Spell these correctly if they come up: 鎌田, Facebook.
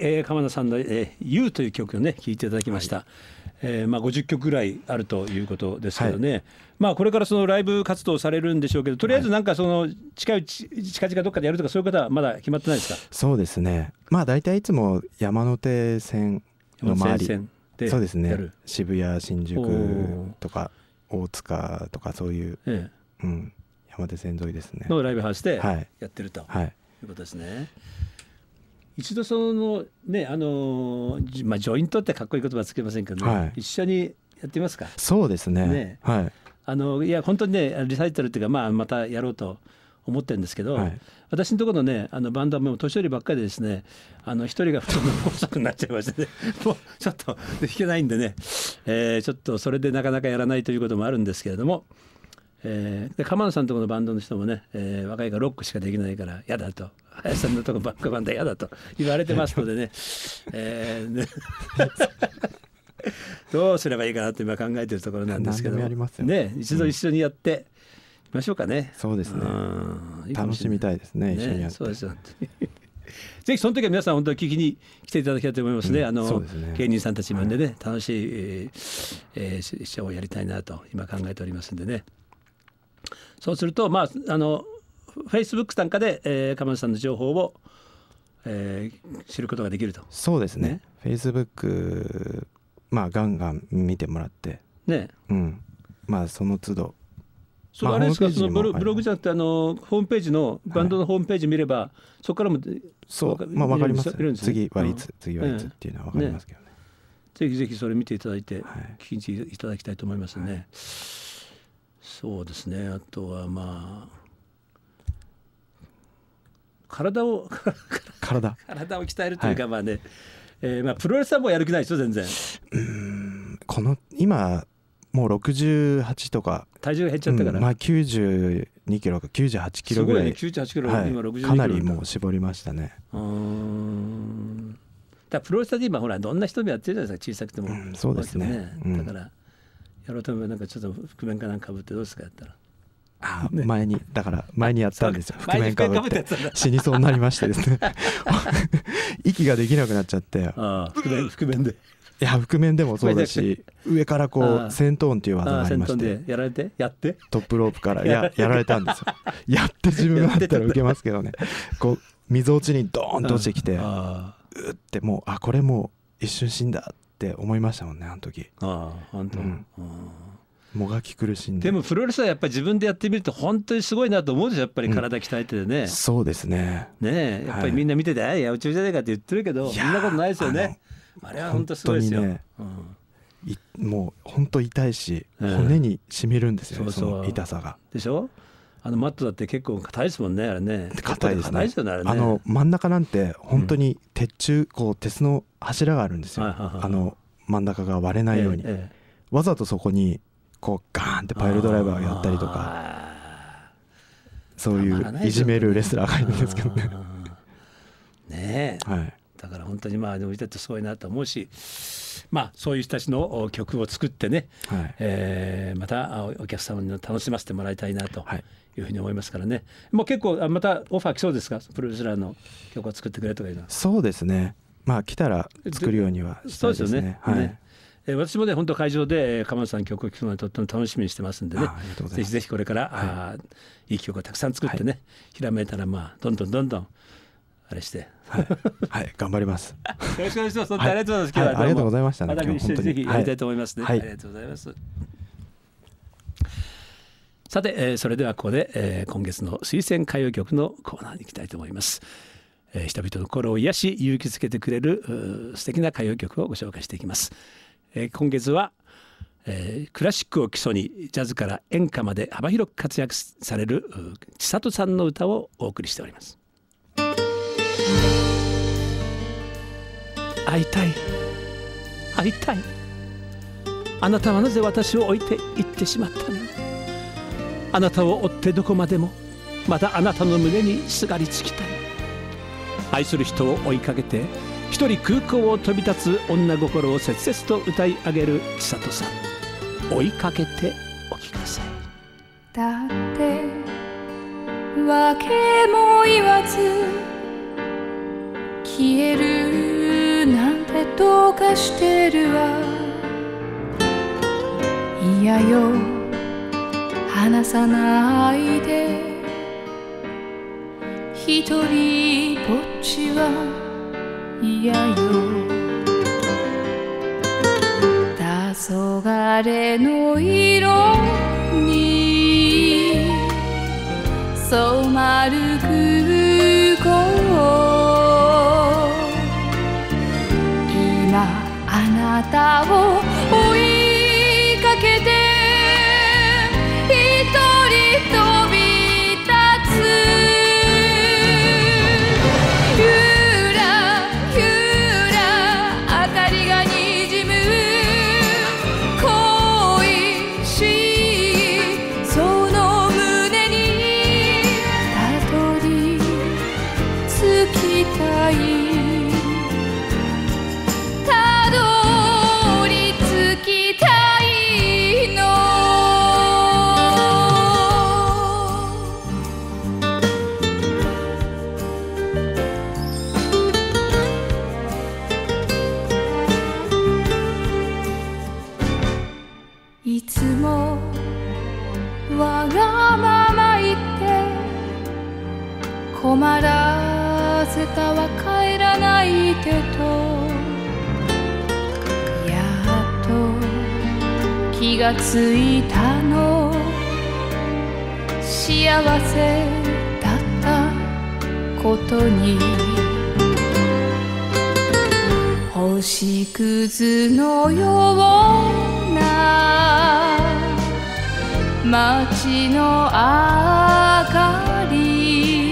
はい、鎌田さんの「You」という曲をね聴いていただきました、はい。まあ、50曲ぐらいあるということですけどね、はい。まあ、これからそのライブ活動されるんでしょうけど、とりあえずなんかその近々どっかでやるとかそういう方はまだ決まってないですか？そうですね、まあ大体いつも山手線の周りで、そうですね、渋谷新宿とか大塚とかそういう、ええ、うん、山手線沿いですねのライブハウスでやってると、はい、いうことですね。一度そのね、まあ、ジョイントってかっこいい言葉つけませんけど、ね、はい、一緒にやってみますか？そうです ね、はい、いや本当にねリサイタルっていうか、まあ、またやろうと思ってるんですけど、はい、私のところのねバンドはもう年寄りばっかりでですね、一人が布団の細くなっちゃいましてねもうちょっと弾けないんでね、ちょっとそれでなかなかやらないということもあるんですけれども、で鎌野さんのところのバンドの人もね、若いからロックしかできないからやだと、林さんのところバックバンドやだと言われてますのでねねどうすればいいかなと今考えているところなんですけどね、一度一緒にやってみましょうかね。そうですね、楽しみたいですね、一緒にやって。そうですよぜひその時は皆さん本当に聞きに来ていただきたいと思いますね、うん、ね、芸人さんたちもんでね、はい、楽しい、ショーをやりたいなと今考えておりますんでね。そうすると、まあ、Facebook なんかで、鎌田さんの情報を、知ることができると。そうですね、 Facebook、まあ、ガンガン見てもらって、ね、うん、まあ、その都度、それあれですか、そのブログじゃなくてホームページのバンドのホームページ見れば、はい、そこからもそう、まあ、分かります、ね、次はいつっていうのは分かりますけど ね、ぜひぜひそれ見ていただいて、はい、聞いていただきたいと思いますね、はい。そうですね、あとはまあ体を鍛えるというか、はい、まあね、まあ、プロレスはもうやる気ないでしょ全然。この今もう68とか体重が減っちゃったから、うん、まあ、92キロか98キロぐらい、すごいね、98キロ、はい、今62キロかなりもう絞りましたね。だからプロレスで今ほらどんな人もやってるじゃないですか、小さくても、うん、そうですね、だから、うん、やろうと思えばなんかちょっと覆面かなんかかぶってどうですかやったら。あ、ね、前にやったんですよ、覆面かぶって死にそうになりましてですね息ができなくなっちゃって、あ、覆面で、いや覆面でもそうだし、上からこうセントーンっていう技がありまして、やられてトップロープからやられたんですよやって自分があったら受けますけどねこう溝落ちにドーンと落ちてきて、うって、もう、あ、これもう一瞬死んだって思いましたもんね、あの時。もがき苦しんで。でもプロレスはやっぱり自分でやってみると本当にすごいなと思うでしょ、やっぱり体鍛えててね、うん、そうです ね、やっぱりみんな見てて、はい、いや、宇宙じゃないかって言ってるけど、そんなことないですよね。あれは本当すごいですよ、ね、うん、もう本当痛いし、骨にしみるんですよ、その痛さが。でしょ、マットだって結構硬いですもんね、あれね。硬いです ね、真ん中なんて本当に鉄柱、こう鉄の柱があるんですよ、うん、真ん中が割れないように、わざとそこにこうガーンってパイルドライバーやったりとか、そういういじめるレスラーがいるんですけどねねえ、はい、だから本当にまあでもいたってすごいなと思うし、まあそういう人たちの曲を作ってね、はい、またお客様に楽しませてもらいたいなというふうに思いますからね、はい。もう結構またオファー来そうですか、プロレスラーの曲を作ってくれとかいうのは。そうですね、まあ来たら作るようにはしたいですね。そうですよね、はい、ね、私もね本当会場で鎌田さん曲を聴くのはとっても楽しみにしてますんでね、ぜひぜひこれから、はい、いい曲をたくさん作ってね、はい、ひらめいたらまあどんどんあれして、はい、はい、頑張ります。よろしくお願いします。ありがとうございます。今日はどうもありがとうございましたね。また見にしてぜひやりたいと思いますね。はい、ありがとうございます。はい、さて、それではここで、今月の推薦歌謡曲のコーナーに行きたいと思います。人々の心を癒し勇気づけてくれる素敵な歌謡曲をご紹介していきます。今月は、クラシックを基礎にジャズから演歌まで幅広く活躍される千里さんの歌をお送りしております。会いたい、あなたはなぜ私を置いて行ってしまったの。あなたを追ってどこまでも、またあなたの胸にすがりつきたい。愛する人を追いかけて一人空港を飛び立つ女心を切々と歌い上げる千里さん、追いかけておきなさい。だってわけも言わず消えるでどうかしてるわ。いやよ話さないで、一人ぼっちはいやよ。黄昏の色に染まる空港、今あなたを追いかけて一人飛び立つ。ゆらゆら明かりがにじむ、いつもわがまま言って困らせたは帰らないでと、やっと気がついたの、幸せだったことに。星屑のよう街の明かり